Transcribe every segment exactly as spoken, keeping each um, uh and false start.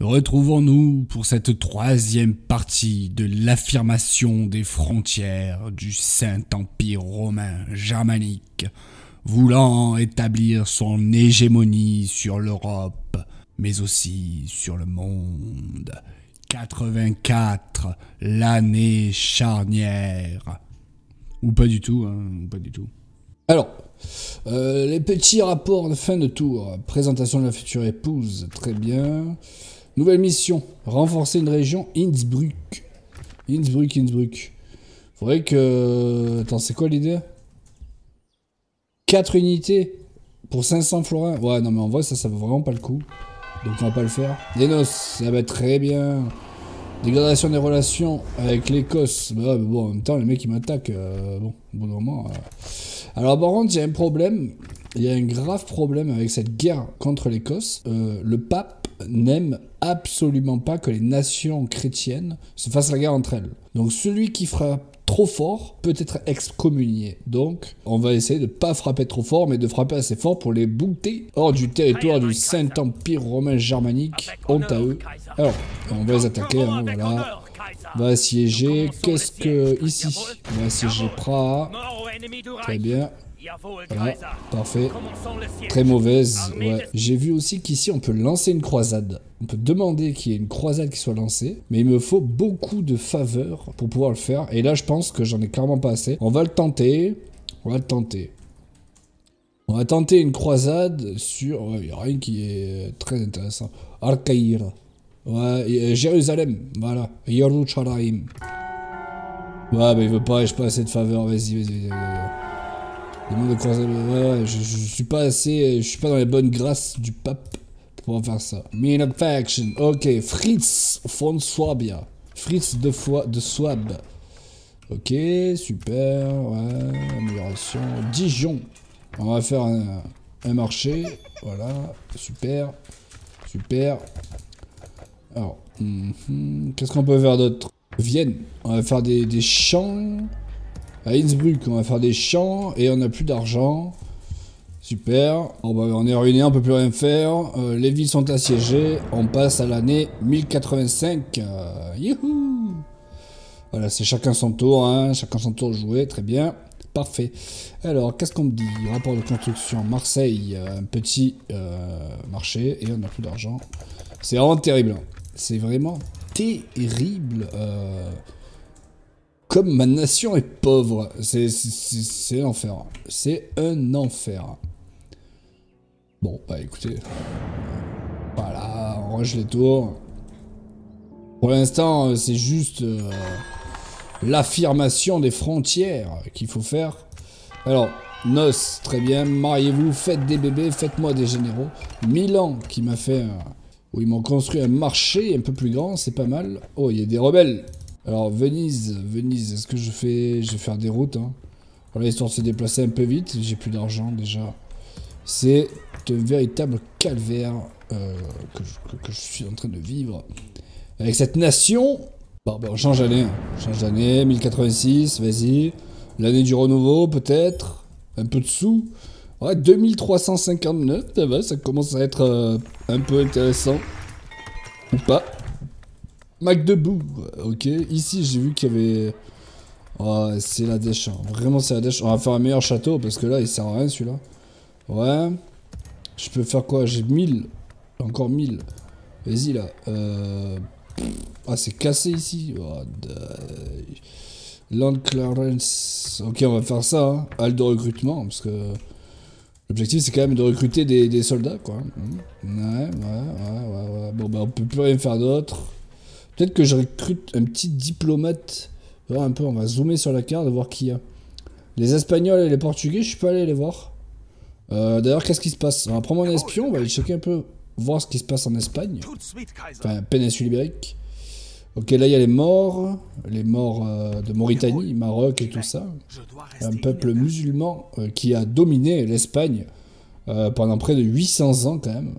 Retrouvons-nous pour cette troisième partie de l'affirmation des frontières du Saint-Empire romain germanique, voulant établir son hégémonie sur l'Europe, mais aussi sur le monde. quatre-vingt-quatre, l'année charnière. Ou pas du tout, hein, ou pas du tout. Alors, euh, les petits rapports de fin de tour. Présentation de la future épouse, très bien. Nouvelle mission, renforcer une région, Innsbruck. Innsbruck, Innsbruck. Faudrait que... Attends, c'est quoi l'idée? quatre unités pour cinq cents florins. Ouais, non mais en vrai, ça, ça vaut vraiment pas le coup. Donc on va pas le faire. Des noces, ça va être très bien. Dégradation des relations avec l'Écosse. Bah, bon, en même temps, les mecs, ils m'attaquent. Euh, bon, bon moment. Euh... Alors, par contre, il y a un problème. Il y a un grave problème avec cette guerre contre l'Écosse. Euh, le pape n'aime absolument pas que les nations chrétiennes se fassent la guerre entre elles. Donc, celui qui frappe trop fort peut être excommunié. Donc, on va essayer de ne pas frapper trop fort, mais de frapper assez fort pour les bouter hors du territoire du Saint-Empire romain germanique. Honte à eux. Alors, on va les attaquer, hein, voilà. On va assiéger. Qu'est-ce que... Ici. On va assiéger Praha. Très bien. Voilà, parfait. Très mauvaise, ouais. J'ai vu aussi qu'ici on peut lancer une croisade. On peut demander qu'il y ait une croisade qui soit lancée, mais il me faut beaucoup de faveurs pour pouvoir le faire. Et là je pense que j'en ai clairement pas assez. On va le tenter. On va le tenter. On va tenter une croisade sur... Ouais, il n'y a rien qui est très intéressant. Arkaïr. Ouais, Jérusalem. Voilà. Yerushalayim. Ouais, mais il veut pas, j'ai pas assez de faveurs. Vas-y, vas-y, vas-y. De croisade, ouais, je, je, je suis pas assez, je suis pas dans les bonnes grâces du pape pour pouvoir faire ça. Mean faction, ok, Fritz von Swabia, Fritz de, fois, de Swab, ok, super, ouais, amélioration, Dijon, on va faire un, un marché, voilà, super, super. Alors, mm, mm, qu'est-ce qu'on peut faire d'autre? Vienne, on va faire des, des champs. À Innsbruck, on va faire des champs et on n'a plus d'argent. Super. Bon, bah, on est ruiné, on peut plus rien faire. Euh, les villes sont assiégées. On passe à l'année mille quatre-vingt-cinq. Euh, youhou! Voilà, c'est chacun son tour. Hein. Chacun son tour de jouer. Très bien. Parfait. Alors, qu'est-ce qu'on me dit? Rapport de construction. Marseille, un petit euh, marché et on n'a plus d'argent. C'est vraiment terrible. C'est vraiment terrible. Euh... Comme ma nation est pauvre, c'est l'enfer. C'est un enfer. Bon, bah écoutez. Voilà, on rush les tours. Pour l'instant, c'est juste euh, l'affirmation des frontières qu'il faut faire. Alors, noces, très bien. Mariez-vous, faites des bébés, faites-moi des généraux. Milan qui m'a fait... Un... où ils m'ont construit un marché un peu plus grand, c'est pas mal. Oh, il y a des rebelles. Alors Venise, Venise, est-ce que je fais... Je vais faire des routes, hein. Voilà, histoire de se déplacer un peu vite, j'ai plus d'argent déjà. C'est un véritable calvaire euh, que, je, que, que je suis en train de vivre. Avec cette nation... Bon, ben, on change d'année, hein. Change d'année, mille quatre-vingt-six, vas-y. L'année du renouveau, peut-être. Un peu de sous. Ouais, deux mille trois cent cinquante-neuf, ça va, ça commence à être euh, un peu intéressant. Ou pas. McDougall, ok. Ici, j'ai vu qu'il y avait... Oh, c'est la dèche. Hein. Vraiment, c'est la dèche. On va faire un meilleur château, parce que là, il sert à rien, celui-là. Ouais. Je peux faire quoi? J'ai mille. Encore mille. Vas-y, là. Euh... Ah, c'est cassé, ici. Oh, de... Land Clarence. Ok, on va faire ça. Hein. Halle de recrutement, parce que... L'objectif, c'est quand même de recruter des, des soldats, quoi. Ouais, ouais, ouais, ouais, ouais. Bon, bah, on peut plus rien faire d'autre. Peut-être que je recrute un petit diplomate. Un peu, on va zoomer sur la carte, voir qui y a. Les Espagnols et les Portugais, je suis pas allé les voir. Euh, D'ailleurs, qu'est-ce qui se passe? On va prendre mon espion, on va aller checker un peu, voir ce qui se passe en Espagne. Enfin, péninsule ibérique. Ok, là, il y a les morts. Les morts euh, de Mauritanie, Maroc et tout ça. Un peuple musulman euh, qui a dominé l'Espagne euh, pendant près de huit cents ans, quand même.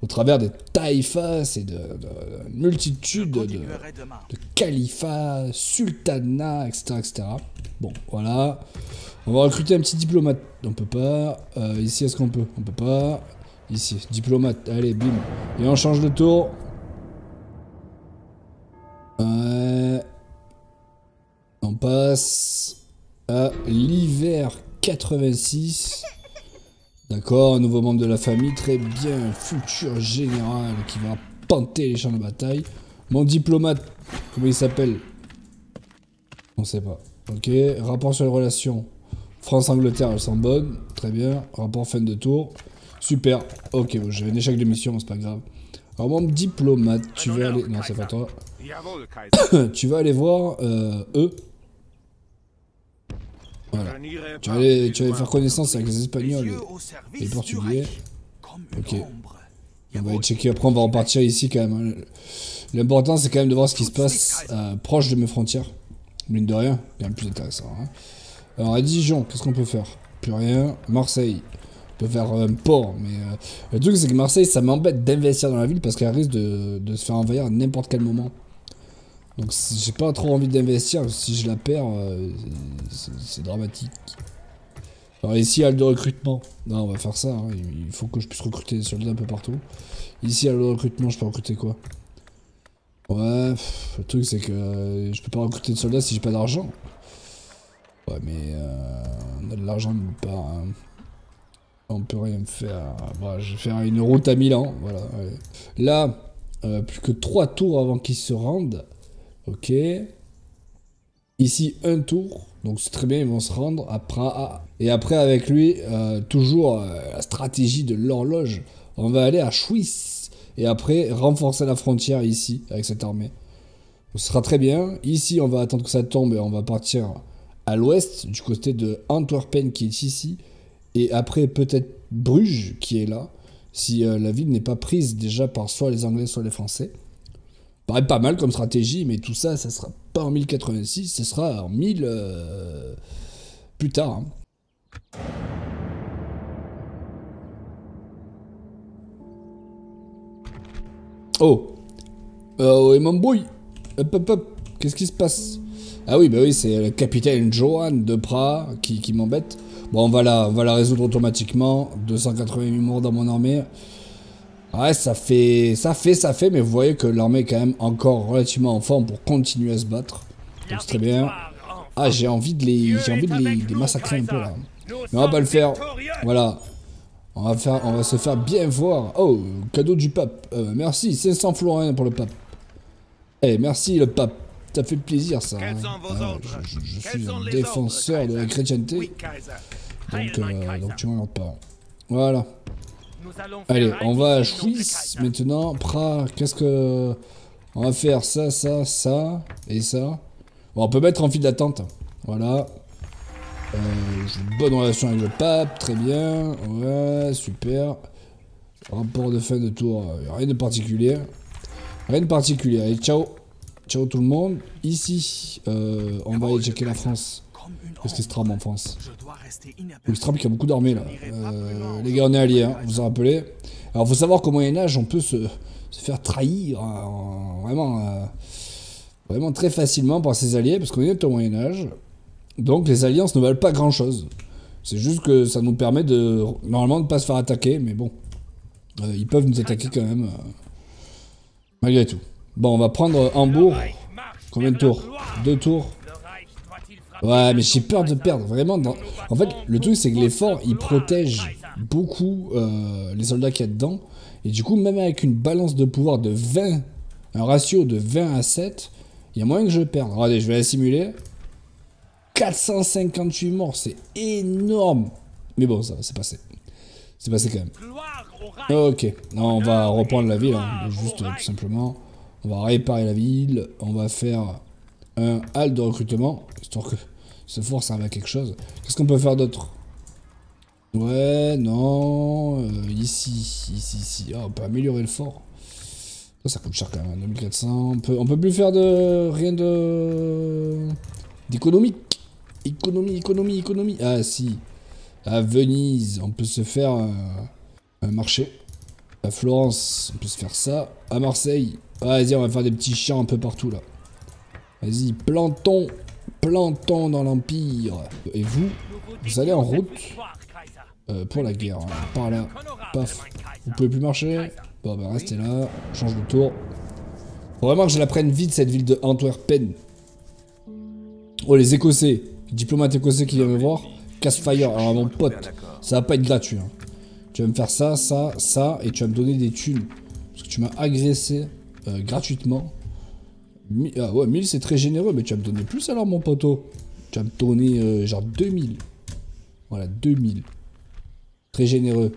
Au travers des taïfas et de, de, de multitudes de, de califats, sultanats, et cetera, et cetera. Bon, voilà. On va recruter un petit diplomate. On peut pas. Euh, ici, est-ce qu'on peut? On peut pas. Ici, diplomate. Allez, bim. Et on change de tour. passe à l'hiver quatre-vingt-six. D'accord, un nouveau membre de la famille, très bien, futur général qui va panter les champs de bataille. Mon diplomate, comment il s'appelle? On sait pas. Ok, rapport sur les relations. France-Angleterre, elles sont bonnes. Très bien, rapport fin de tour. Super, ok, bon, j'ai un échec de mission, c'est pas grave. Alors mon diplomate, tu vas aller... Non, c'est pas toi. Tu vas aller voir euh, eux. Voilà. Tu vas aller, tu vas aller faire connaissance avec les Espagnols et les Portugais. Ok. On va aller checker, après on va repartir ici quand même. Hein. L'important c'est quand même de voir ce qui se passe euh, proche de mes frontières. Mine de rien, c'est bien plus intéressant. Hein. Alors à Dijon, qu'est-ce qu'on peut faire? Plus rien. Marseille. On peut faire un port, mais euh, le truc c'est que Marseille, ça m'embête d'investir dans la ville parce qu'elle risque de, de se faire envahir à n'importe quel moment. Donc j'ai pas trop envie d'investir, si je la perds, euh, c'est dramatique. Alors ici, halle de recrutement. Non, on va faire ça, hein. Il faut que je puisse recruter des soldats un peu partout. Ici, halle de recrutement, je peux recruter quoi? Ouais, pff, le truc c'est que euh, je peux pas recruter de soldats si j'ai pas d'argent. Ouais, mais euh, on a de l'argent de nulle part. Hein. On peut rien faire. Bon, je vais faire une route à Milan. Voilà. Allez. Là, euh, plus que trois tours avant qu'ils se rendent. Ok. Ici, un tour. Donc, c'est très bien. Ils vont se rendre à Praha. Et après, avec lui, euh, toujours euh, la stratégie de l'horloge. On va aller à Schwyz. Et après, renforcer la frontière ici, avec cette armée. Donc, ce sera très bien. Ici, on va attendre que ça tombe et on va partir à l'ouest, du côté de Antwerpen, qui est ici. Et après, peut-être Bruges, qui est là, si euh, la ville n'est pas prise déjà par soit les Anglais, soit les Français. Paraît pas mal comme stratégie, mais tout ça, ça sera pas en mille quatre-vingt-six, ce sera en mille... Euh, plus tard. Hein. Oh euh, il m'embrouille. Hop, hop, hop. Qu'est-ce qui se passe? Ah oui, bah oui, c'est le capitaine Johan de Pras qui, qui m'embête. Bon, on va, la, on va la résoudre automatiquement. deux cent quatre-vingt-huit morts dans mon armée. Ouais, ça fait, ça fait, ça fait. Mais vous voyez que l'armée est quand même encore relativement en forme pour continuer à se battre. Donc c'est très bien. Ah, j'ai envie de les, j'ai envie de les, de les massacrer un peu là. Mais on va pas le faire. Voilà. On va, faire, on va se faire bien voir. Oh, cadeau du pape. Euh, merci, cinq cents florins pour le pape. Eh, hey, merci le pape. Ça fait plaisir ça. Hein. Alors, je, je, je suis un défenseur ordres, de la chrétienté. Oui, donc, euh, donc tu m'enlèves pas. Voilà. Allez, on va à Schwyz maintenant. Pra, qu'est-ce que... On va faire ça, ça, ça et ça. Bon, on peut mettre en file d'attente. Voilà. Euh, J'ai une bonne relation avec le pape. Très bien. Ouais, super. Rapport de fin de tour. Euh, rien de particulier. Rien de particulier. Allez, ciao. Ciao tout le monde. Ici, euh, on va aller checker la France. Qu'est-ce qui se trame en France? Il se trame qu'il y a beaucoup d'armées là. Euh, les gars, on est alliés, hein, vous vous en rappelez. Alors, faut savoir qu'au Moyen-Âge, on peut se, se faire trahir hein, vraiment, euh, vraiment très facilement par ses alliés, parce qu'on est au Moyen-Âge. Donc, les alliances ne valent pas grand-chose. C'est juste que ça nous permet de, normalement, de ne pas se faire attaquer, mais bon. Euh, ils peuvent nous attaquer quand même, euh, malgré tout. Bon, on va prendre Hambourg. Combien de tours? Deux tours. Ouais, mais j'ai peur de perdre, vraiment. Dans... En fait, le truc, c'est que les forts, ils protègent beaucoup euh, les soldats qu'il y a dedans. Et du coup, même avec une balance de pouvoir de vingt, un ratio de vingt à sept, il y a moyen que je perde. Regardez, je vais la simuler. quatre cent cinquante-huit morts, c'est énorme. Mais bon, ça va, c'est passé. C'est passé quand même. Ok, non, on va reprendre la ville, hein. Juste tout simplement. On va réparer la ville, on va faire un hall de recrutement, histoire que ce fort serve à quelque chose. Qu'est-ce qu'on peut faire d'autre? Ouais, non, euh, ici, ici, ici. Ah, on peut améliorer le fort. Ça, ça coûte cher quand même, deux mille quatre cents. On peut, on peut plus faire de rien de d'économique. Économie, économie, économie. Ah, si. À Venise, on peut se faire un, un marché. À Florence, on peut se faire ça. À Marseille. Vas-y, on va faire des petits champs un peu partout, là. Vas-y, plantons. Plantons dans l'Empire. Et vous, vous allez en route euh, pour la guerre. Hein. Par là. Paf. Vous pouvez plus marcher. Bon, bah, restez là. Change de tour. Faut vraiment que je la prenne vite, cette ville de Antwerpen. Oh, les Écossais, les diplomates écossais qui viennent me voir. Casse-fire, alors mon pote, ça va pas être gratuit. Hein. Tu vas me faire ça, ça, ça, et tu vas me donner des thunes. Parce que tu m'as agressé euh, gratuitement. Mi ah ouais, mille c'est très généreux, mais tu vas me donner plus alors, mon poteau. Tu vas me donner euh, genre deux mille. Voilà, deux mille. Très généreux.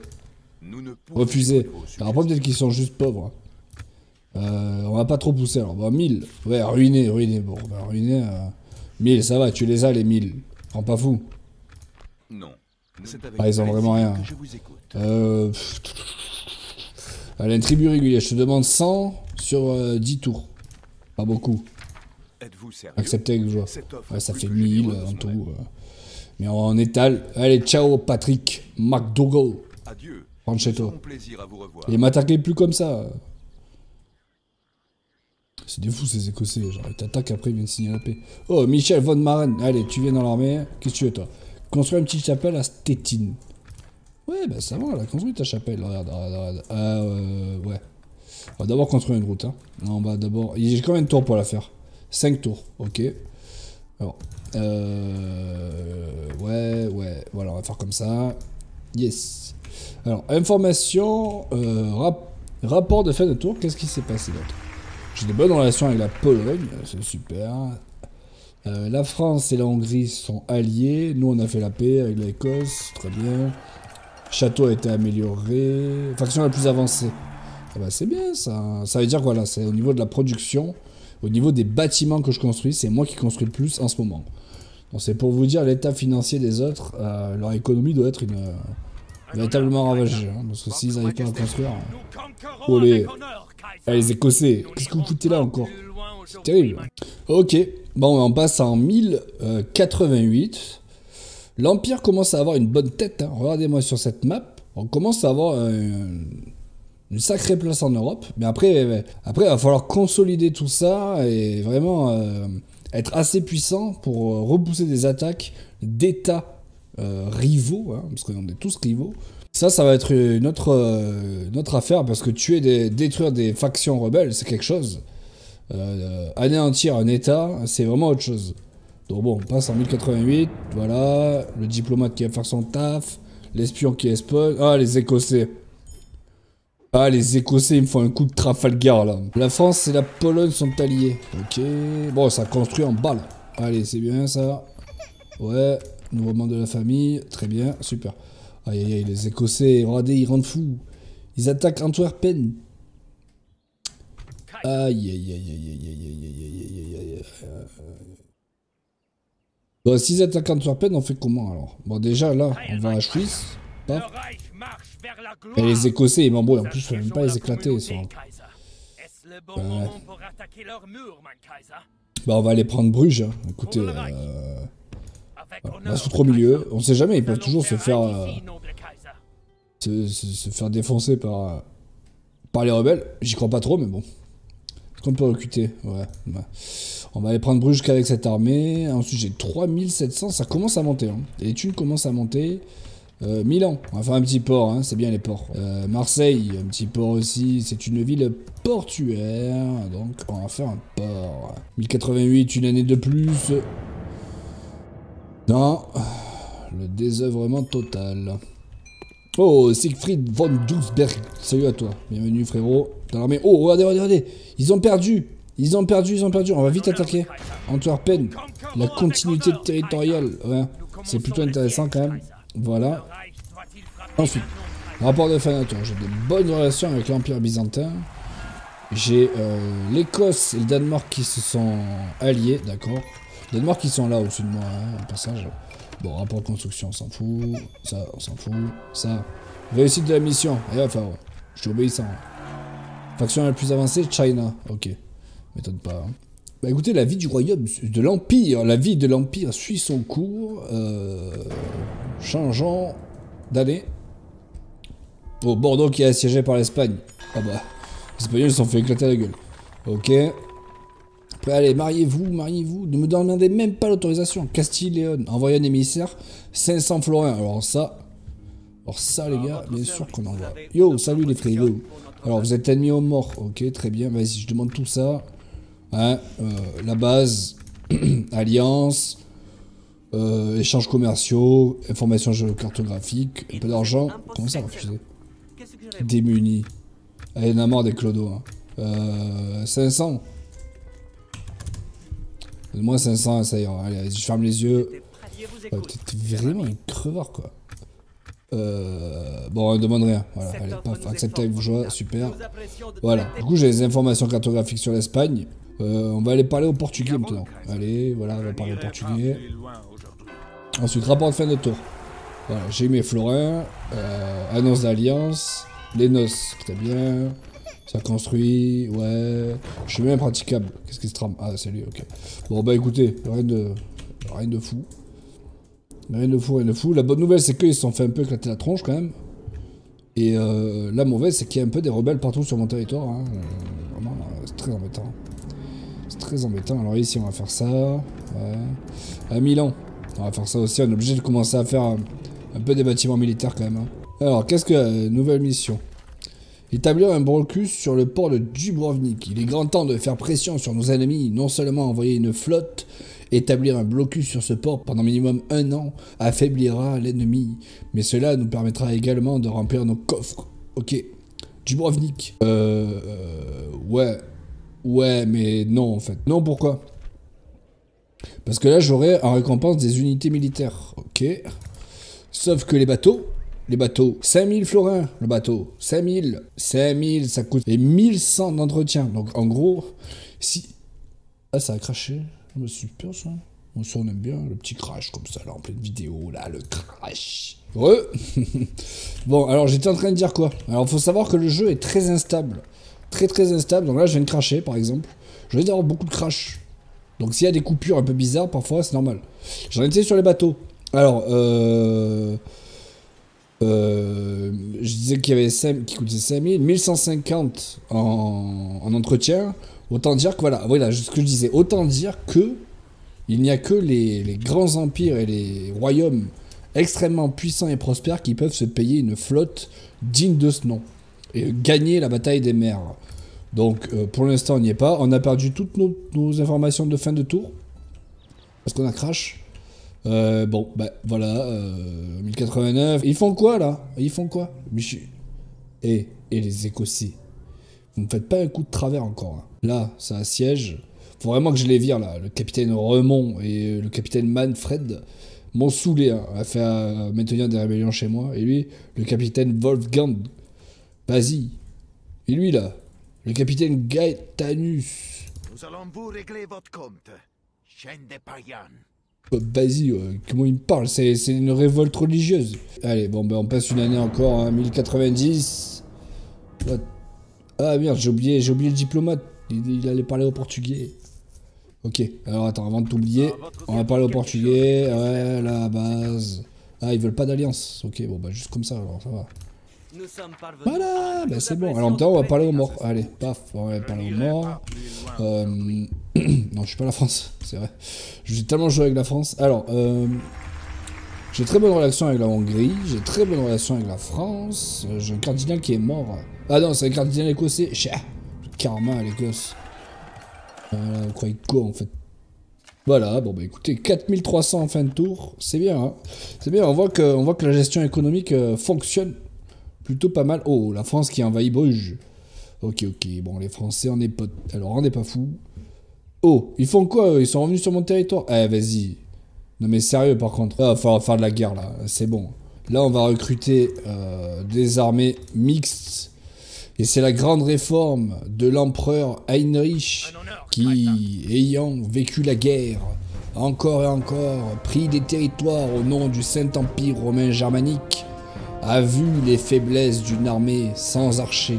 Refusé. Alors, peut-être qu'ils sont juste pauvres. Hein. Euh, on va pas trop pousser alors. Bah, mille. Ouais, ruiné, ruiné. Bon, bah, ruiné. Euh... mille, ça va, tu les as, les mille. Rends pas fou. Non. Ah, ils ont vraiment rien. Euh... Pff... Allez, une tribu régulière. Je te demande cent sur euh, dix tours. Pas beaucoup. Accepté avec joie. Ouais, ça fait mille euh, en tout. Euh... Mais on étale. Allez, ciao, Patrick McDougall. Adieu. Rentre chez toi. Et m'attaquer plus comme ça. C'est des fous ces Écossais. Genre, ils t'attaquent après, ils viennent signer la paix. Oh, Michel Von Maren. Allez, tu viens dans l'armée. Qu'est-ce que tu veux, toi? Construis une petite chapelle à Stettin. Ouais, bah ça va, elle a construit ta chapelle. Regarde, regarde, regarde. Euh, ouais. On va d'abord construire une route. Hein. Non, on va d'abord. J'ai combien de tours pour la faire? cinq tours. Ok. Alors. Euh. Ouais, ouais. Voilà, on va faire comme ça. Yes. Alors, information, euh, rap rapport de fin de tour, qu'est-ce qui s'est passé d'autre? J'ai des bonnes relations avec la Pologne, c'est super. Euh, la France et la Hongrie sont alliés. Nous, on a fait la paix avec l'Écosse, très bien. Château a été amélioré. Faction la plus avancée. Ah bah, c'est bien, ça. Ça veut dire quoi là? C'est au niveau de la production, au niveau des bâtiments que je construis, c'est moi qui construis le plus en ce moment. Donc, c'est pour vous dire l'état financier des autres. Euh, leur économie doit être une... Euh, véritablement ravagé, hein, parce que s'ils n'arrivent pas à construire... Hein. Oh les... Ah, les Écossais, qu'est-ce que vous foutez là encore? C'est terrible. Ok, bon on passe en mille quatre-vingt-huit. L'Empire commence à avoir une bonne tête, hein. Regardez-moi sur cette map. On commence à avoir un... une sacrée place en Europe, mais après, après il va falloir consolider tout ça et vraiment euh, être assez puissant pour repousser des attaques d'États Euh, rivaux, hein, parce qu'on est tous rivaux. Ça, ça va être une autre, euh, une autre affaire, parce que tuer des, détruire des factions rebelles, c'est quelque chose. Euh, anéantir un état, c'est vraiment autre chose. Donc bon, on passe en mille quatre-vingt-huit, voilà, le diplomate qui va faire son taf, l'espion qui espionne, ah les Écossais. Ah les Écossais, ils me font un coup de Trafalgar là. La France et la Pologne sont alliés. Ok, bon ça construit en bas là. Allez, c'est bien ça. Ouais. Nouveau membre de la famille, très bien, super. Aïe aïe aïe, les Écossais, regardez, ils rendent fous. Ils attaquent Antwerpen. Aïe aïe aïe aïe aïe aïe aïe aïe aïe. Bon, s'ils attaquent Antwerpen, on fait comment alors? Bon, déjà là, on va à Schwyz. Paf. Et les Écossais, ils m'embrouillent, en plus, je peux même pas les éclater. Sont... Ouais. Bah, on va aller prendre Bruges, hein. Écoutez. Euh... Voilà, on va se foutre au milieu, on sait jamais, ils peuvent toujours se faire euh, se, se, se faire défoncer par, euh, par les rebelles. J'y crois pas trop, mais bon. Est-ce qu'on peut recruter? Ouais, ouais. On va aller prendre Bruges qu'avec cette armée. Ensuite, j'ai trois mille sept cents, ça commence à monter. Hein. Les thunes commencent à monter. Euh, Milan, on va faire un petit port, hein. C'est bien les ports. Euh, Marseille, un petit port aussi, c'est une ville portuaire, donc on va faire un port. mille quatre-vingt-huit, une année de plus. Non, le désœuvrement total. Oh, Siegfried von Duisberg, salut à toi, bienvenue frérot dans l'armée. Oh, regardez, regardez, ils ont perdu, ils ont perdu, ils ont perdu, on va vite attaquer. Antwerpen, la continuité territoriale, ouais, c'est plutôt intéressant quand même, voilà. Ensuite, rapport de fin de tour, j'ai de bonnes relations avec l'Empire byzantin. J'ai euh, l'Écosse et le Danemark qui se sont alliés, d'accord. Les noirs qui sont là au-dessus de moi, hein, au passage. Bon, rapport de construction, on s'en fout. Ça, on s'en fout. Ça. Réussite de la mission. Et enfin, ouais. Je suis obéissant. Hein. Faction la plus avancée, China. Ok. M'étonne pas. Hein. Bah écoutez, la vie du royaume, de l'Empire, la vie de l'Empire suit son cours. Euh, changeant d'année. Oh, Bordeaux qui est assiégé par l'Espagne. Ah bah, les Espagnols se sont fait éclater la gueule. Ok. Après, allez, mariez-vous, mariez-vous. Ne me demandez même pas l'autorisation. Castille-Léon, envoyez un émissaire. cinq cents florins. Alors ça, alors ça les gars, bien sûr qu'on envoie. Yo, salut les frériots. Alors vous êtes ennemis aux morts. Ok, très bien. Vas-y, je demande tout ça. Hein, euh, la base, alliances, euh, échanges commerciaux, informations géocartographiques, un peu d'argent. Comment ça refusé? Démuni. Elle est en a marre des clodos. Hein. Euh, cinq cents. Donne-moi cinq cents, ça y est. Allez, je ferme les yeux. Ouais, t'es vraiment un crevard, quoi. Euh, bon, on ne demande rien. Voilà, allez, paf, accepter avec bourgeois, super. Voilà, du coup, j'ai des informations cartographiques sur l'Espagne. Euh, on va aller parler au portugais maintenant. Allez, voilà, on va parler au portugais. Ensuite, rapport de fin de tour. Voilà, j'ai eu mes florins. Euh, annonce d'alliance. Les noces, très bien. Ça construit, ouais. Je suis même impraticable. Qu'est-ce qu'il se trame? Ah, c'est lui, ok. Bon, bah écoutez, rien de, rien de fou. Rien de fou, rien de fou. La bonne nouvelle, c'est qu'ils se sont fait un peu éclater la tronche quand même. Et euh, la mauvaise, c'est qu'il y a un peu des rebelles partout sur mon territoire. Hein. Euh, vraiment, c'est très embêtant. C'est très embêtant. Alors ici, on va faire ça. Ouais. À Milan, on va faire ça aussi. On est obligé de commencer à faire un, un peu des bâtiments militaires quand même. Hein. Alors, qu'est-ce que euh, nouvelle mission? Établir un blocus sur le port de Dubrovnik. Il est grand temps de faire pression sur nos ennemis. Non seulement envoyer une flotte, établir un blocus sur ce port pendant minimum un an affaiblira l'ennemi. Mais cela nous permettra également de remplir nos coffres. Ok. Dubrovnik. Euh, euh... Ouais. Ouais, mais non en fait. Non, pourquoi? Parce que là, j'aurai en récompense des unités militaires. Ok. Sauf que les bateaux... Les bateaux, cinq mille florins le bateau, cinq mille, cinq mille ça coûte, et mille cent d'entretien. Donc en gros, si... Ah, ça a craché, oh, super ça, on s'en aime bien, le petit crash comme ça, là en pleine vidéo, là, le crash. Heureux. Bon, alors j'étais en train de dire quoi? Alors faut savoir que le jeu est très instable, très très instable, donc là je viens de cracher par exemple, je vais avoir beaucoup de crash. Donc s'il y a des coupures un peu bizarres, parfois c'est normal. J'en étais sur les bateaux. Alors, euh... Euh, je disais qu'il y avait cinq, qui coûtait cinq mille, mille cent cinquante en, en entretien. Autant dire que voilà, voilà ce que je disais. Autant dire que il n'y a que les, les grands empires et les royaumes extrêmement puissants et prospères qui peuvent se payer une flotte digne de ce nom et gagner la bataille des mers. Donc euh, pour l'instant on n'y est pas. On a perdu toutes nos, nos informations de fin de tour parce qu'on a crash. Euh, bon, bah voilà, euh, mille quatre-vingt-neuf. Ils font quoi là? Ils font quoi? Et, et les Écossais, vous me faites pas un coup de travers encore. Hein. Là, ça assiège. Faut vraiment que je les vire là. Le capitaine Remond et le capitaine Manfred m'ont saoulé hein, à faire maintenir des rébellions chez moi. Et lui, le capitaine Wolfgang, vas-y. Et lui là, le capitaine Gaetanus. Nous allons vous régler votre compte, chaîne de Payan. Vas-y, euh, comment il me parle? C'est une révolte religieuse. Allez, bon, ben on passe une année encore, hein, mille quatre-vingt-dix. What? Ah merde, j'ai oublié, j'ai oublié le diplomate. Il, il allait parler au portugais. Ok, alors attends, avant de t'oublier, on va parler au portugais. Ouais, la base. Ah, ils veulent pas d'alliance. Ok, bon, bah ben, juste comme ça, alors ça va. Voilà, ben c'est bon. Alors maintenant, on va parler aux morts. Allez, paf, on va parler aux morts. Euh, non, je suis pas la France, c'est vrai. J'ai tellement joué avec la France. Alors, euh, j'ai très bonne relation avec la Hongrie, j'ai très bonne relation avec la France. J'ai un cardinal qui est mort. Ah non, c'est un cardinal écossais. Karma à l'Écosse. Voilà, vous croyez quoi en fait? Voilà, bon bah écoutez, quatre mille trois cents en fin de tour, c'est bien. Hein, c'est bien, on voit que, on voit que la gestion économique euh, fonctionne. Plutôt pas mal. Oh, la France qui envahit Bruges. Ok, ok. Bon, les Français, on est pas... Alors, on n'est pas fous. Oh, ils font quoi? Ils sont revenus sur mon territoire. Eh, vas-y. Non, mais sérieux, par contre. Ah, il va falloir faire de la guerre, là. C'est bon. Là, on va recruter euh, des armées mixtes. Et c'est la grande réforme de l'empereur Heinrich qui, ayant vécu la guerre, encore et encore, pris des territoires au nom du Saint-Empire romain germanique, a vu les faiblesses d'une armée sans archers,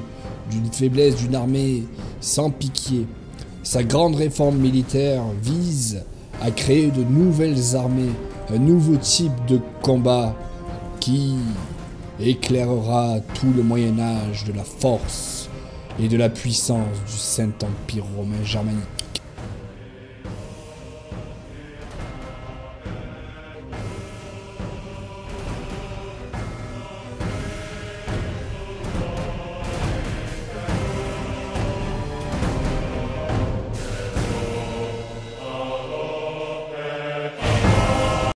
d'une faiblesse d'une armée sans piquiers. Sa grande réforme militaire vise à créer de nouvelles armées, un nouveau type de combat qui éclairera tout le Moyen Âge de la force et de la puissance du Saint-Empire romain germanique.